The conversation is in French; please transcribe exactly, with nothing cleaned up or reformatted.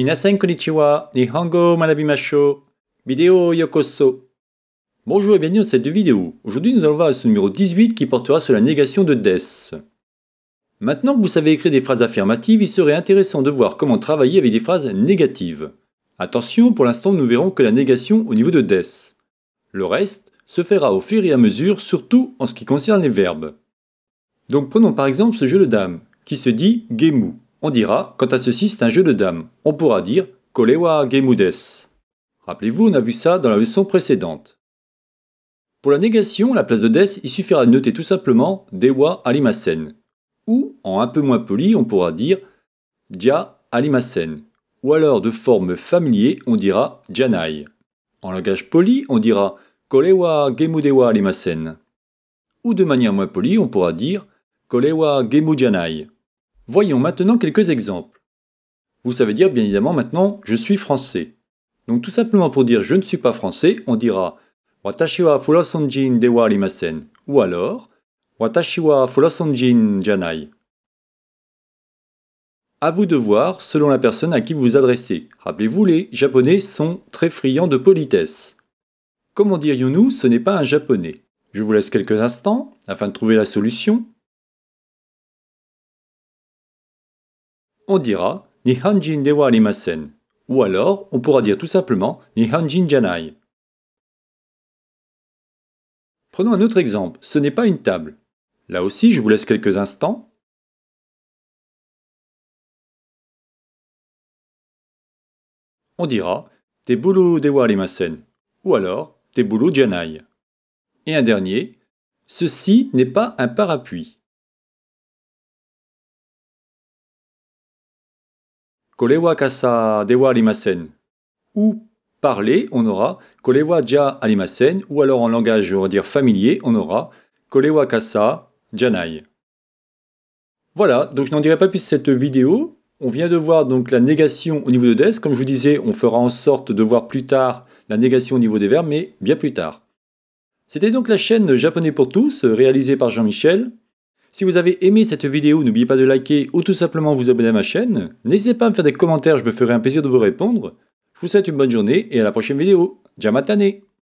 Minasen konnichiwa, nihongo manabimasho, vidéo yokoso. Bonjour et bienvenue dans cette vidéo. Aujourd'hui nous allons voir ce numéro dix-huit qui portera sur la négation de D E S U. Maintenant que vous savez écrire des phrases affirmatives, il serait intéressant de voir comment travailler avec des phrases négatives. Attention, pour l'instant nous verrons que la négation au niveau de D E S U. Le reste se fera au fur et à mesure, surtout en ce qui concerne les verbes. Donc prenons par exemple ce jeu de dames, qui se dit GEMU. On dira, quant à ceci c'est un jeu de dames, on pourra dire Kolewa gemudes. Rappelez-vous, on a vu ça dans la leçon précédente. Pour la négation, à la place de D E S U, il suffira de noter tout simplement Dewa alimasen. Ou, en un peu moins poli, on pourra dire Ja alimasen. Ou alors, de forme familier, on dira Janai. En langage poli, on dira Kolewa gemu dewa alimasen. Ou de manière moins polie, on pourra dire Kolewa gemu janai. Voyons maintenant quelques exemples. Vous savez dire bien évidemment maintenant je suis français. Donc tout simplement pour dire je ne suis pas français, on dira watashi wa furosanjin dewa imasen ou alors watashi wa furosanjin janai. À vous de voir selon la personne à qui vous vous adressez. Rappelez-vous, les Japonais sont très friands de politesse. Comment dirions-nous ce n'est pas un Japonais? Je vous laisse quelques instants afin de trouver la solution. On dira nihanjin Dewa alimasen ou alors on pourra dire tout simplement nihanjin janai. Prenons un autre exemple, ce n'est pas une table. Là aussi, je vous laisse quelques instants. On dira teburu Dewa alimasen ou alors teburu janai. Et un dernier, ceci n'est pas un parapluie. Kolewa kasa dewa arimasen. Ou parler, on aura kolewa ja arimasen. Ou alors en langage, on va dire familier, on aura kolewa kasa janai. Voilà, donc je n'en dirai pas plus cette vidéo. On vient de voir donc la négation au niveau de D E S U. Comme je vous disais, on fera en sorte de voir plus tard la négation au niveau des verbes, mais bien plus tard. C'était donc la chaîne Japonais pour tous, réalisée par Jean-Michel. Si vous avez aimé cette vidéo, n'oubliez pas de liker ou tout simplement vous abonner à ma chaîne. N'hésitez pas à me faire des commentaires, je me ferai un plaisir de vous répondre. Je vous souhaite une bonne journée et à la prochaine vidéo. Djamatane!